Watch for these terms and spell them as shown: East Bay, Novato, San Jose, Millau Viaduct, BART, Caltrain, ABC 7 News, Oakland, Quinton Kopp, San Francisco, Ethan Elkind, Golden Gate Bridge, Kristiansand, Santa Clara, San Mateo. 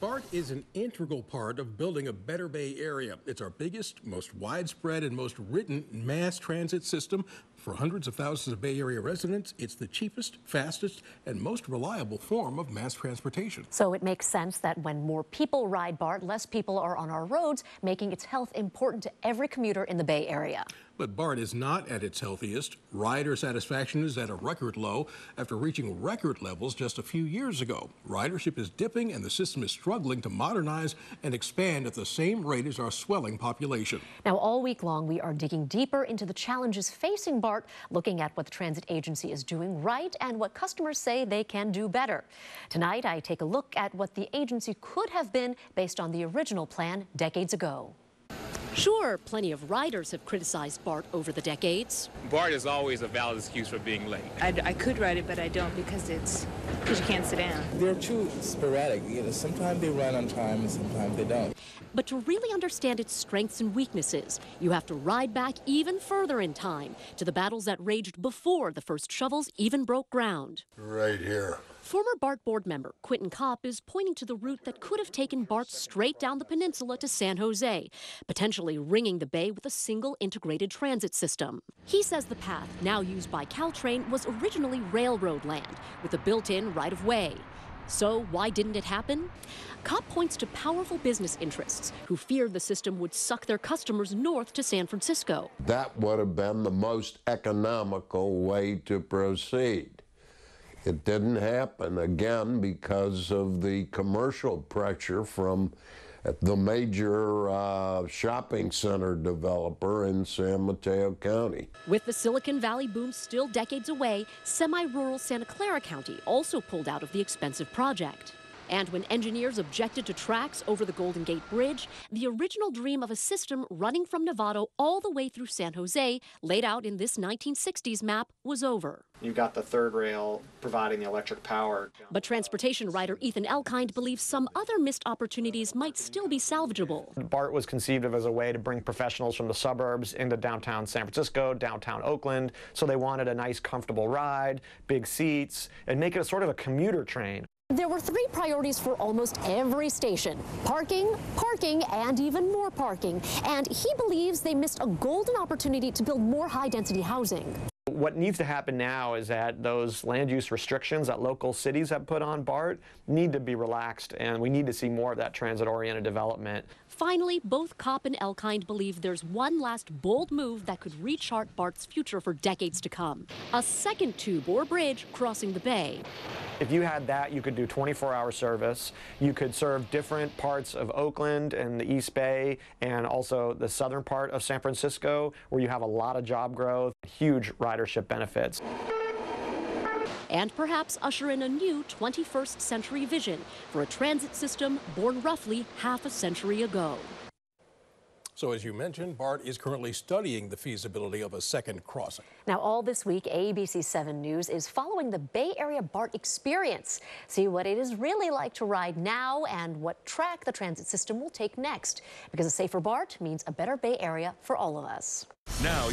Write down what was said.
BART is an integral part of building a better Bay Area. It's our biggest, most widespread, and most written mass transit system. For hundreds of thousands of Bay Area residents, it's the cheapest, fastest, and most reliable form of mass transportation. So it makes sense that when more people ride BART, less people are on our roads, making its health important to every commuter in the Bay Area. But BART is not at its healthiest. Rider satisfaction is at a record low after reaching record levels just a few years ago. Ridership is dipping and the system is struggling to modernize and expand at the same rate as our swelling population. Now, all week long, we are digging deeper into the challenges facing BART, looking at what the transit agency is doing right and what customers say they can do better. Tonight, I take a look at what the agency could have been based on the original plan decades ago. Sure, plenty of riders have criticized BART over the decades. BART is always a valid excuse for being late. I could ride it, but I don't because you can't sit down. They're too sporadic. You know, sometimes they run on time and sometimes they don't. But to really understand its strengths and weaknesses, you have to ride back even further in time to the battles that raged before the first shovels even broke ground. Right here. Former BART board member Quinton Kopp is pointing to the route that could have taken BART straight down the peninsula to San Jose, potentially ringing the Bay with a single integrated transit system. He says the path now used by Caltrain was originally railroad land with a built-in right-of-way. So why didn't it happen? Kopp points to powerful business interests who feared the system would suck their customers north to San Francisco. That would have been the most economical way to proceed. It didn't happen, again, because of the commercial pressure from the major shopping center developer in San Mateo County. With the Silicon Valley boom still decades away, semi-rural Santa Clara County also pulled out of the expensive project. And when engineers objected to tracks over the Golden Gate Bridge, the original dream of a system running from Novato all the way through San Jose, laid out in this 1960s map, was over. You've got the third rail providing the electric power. But transportation writer Ethan Elkind believes some other missed opportunities might still be salvageable. BART was conceived of as a way to bring professionals from the suburbs into downtown San Francisco, downtown Oakland, so they wanted a nice, comfortable ride, big seats, and make it a sort of a commuter train. There were three priorities for almost every station: parking, parking, and even more parking. And he believes they missed a golden opportunity to build more high-density housing. What needs to happen now is that those land use restrictions that local cities have put on BART need to be relaxed, and we need to see more of that transit-oriented development. Finally, both Kopp and Elkind believe there's one last bold move that could rechart BART's future for decades to come: a second tube or bridge crossing the Bay. If you had that, you could do 24-hour service. You could serve different parts of Oakland and the East Bay and also the southern part of San Francisco, where you have a lot of job growth, huge ridership benefits. And perhaps usher in a new 21st century vision for a transit system born roughly half a century ago. So as you mentioned, BART is currently studying the feasibility of a second crossing. Now, all this week, ABC 7 News is following the Bay Area BART experience. See what it is really like to ride now and what track the transit system will take next. Because a safer BART means a better Bay Area for all of us. Now.